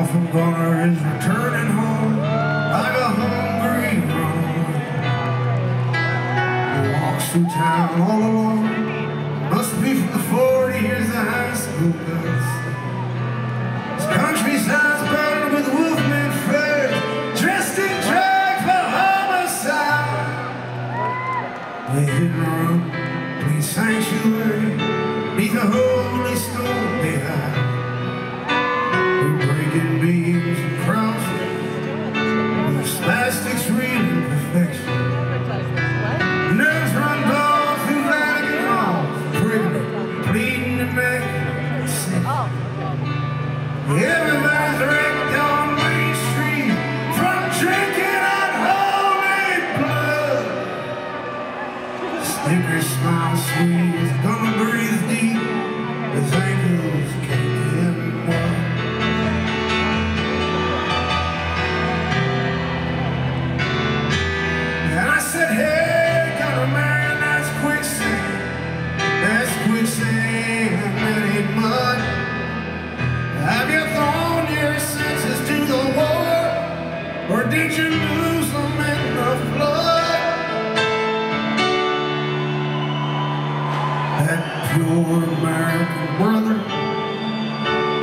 orphan goner is returning home like a hungry road. He walks through town all alone, must be from the 40 years of high school dust. This countryside's burdened with wolfman furs, dressed in drag for homicide. They hidden room, they sanctuary, beneath the holy stone they hide. Breaking beams and crowds with spastics reeling perfection. Nerves run down through Vatican halls, prisoner bleeding to make sick. Everybody's wrecked on Main Street from drinking unholy blood. Snickers smile sweet, is gonna breathe deep as angels can't get him. Said, hey, got a man that's quicksand, that's quicksand, that ain't mud. Have you thrown your senses to the war, or did you lose them in the flood? That pure American brother,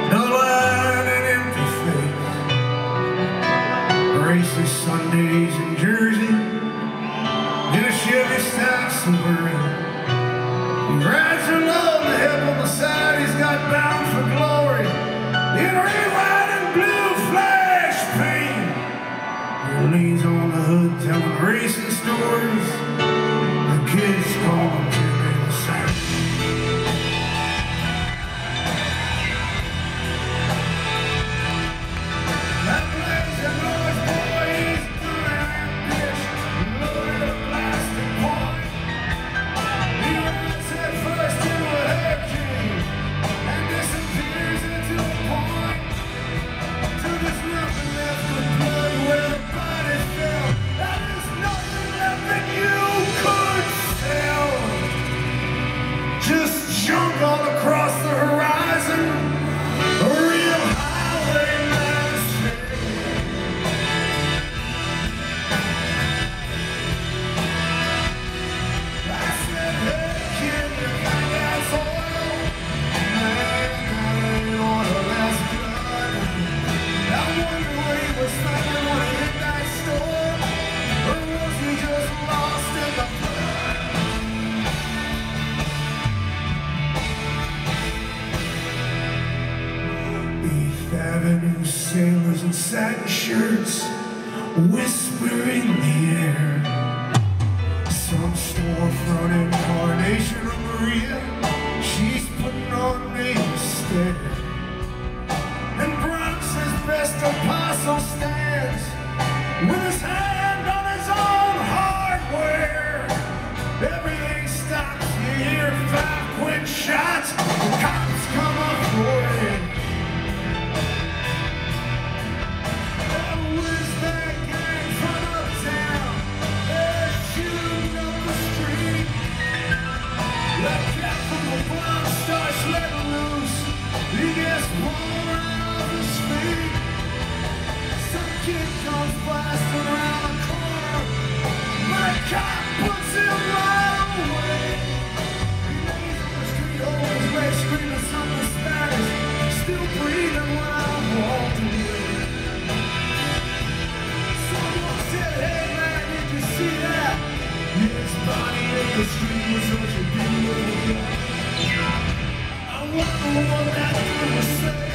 no line and empty face, racist Sundays in Jersey, in a Chevy stock submarine. He rides alone, the hip on the side, he's got bound for glory in red, white, and blue flash paint. He leans on the hood telling racing stories. The kids call him Jimmy the Saint. That place that noise boy is through ambition, loaded up. Sailors in satin shirts whisper in the air. Some storefront incarnation of Maria, she's putting on me a stare. And Bronx's best apostle stands with his hand on his own hardware. Everything stops, you hear 5 quick shots, the cops come up for it. I wonder what that was.